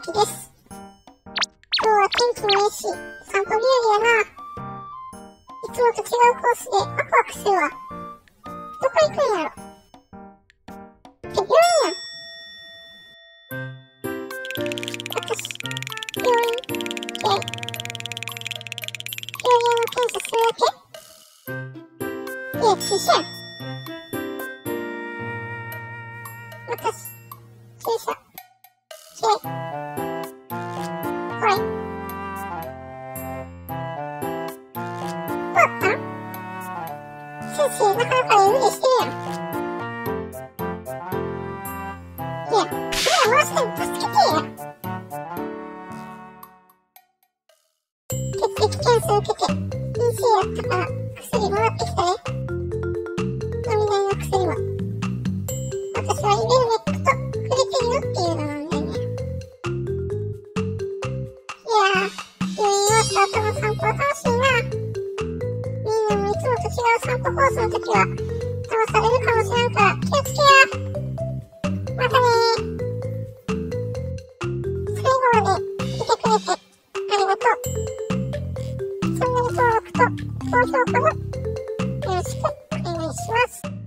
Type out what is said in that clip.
きです。今日は天気もいいし散歩日和だな。いつもと違うコースでワクワクするわ。どこ行くんやろ。病院やん。私病院で病院の検査するだけ。いや注射やん。私注射怖い。怖ったん先生なかなか無理してるやん。助けてー。結液検査受けて陰性だったから薬もらってきたね。飲みなりの薬も。私はイベルメックとグリテリノっていうのなんだよね。いやー、病院終わった後の散歩は楽しいな。みんなもいつもと違う散歩コースの時は騙されるかもしれんから気をつけや。またねー。見てくれてありがとう。チャンネル登録と高評価もお願いします。よろしくお願いします。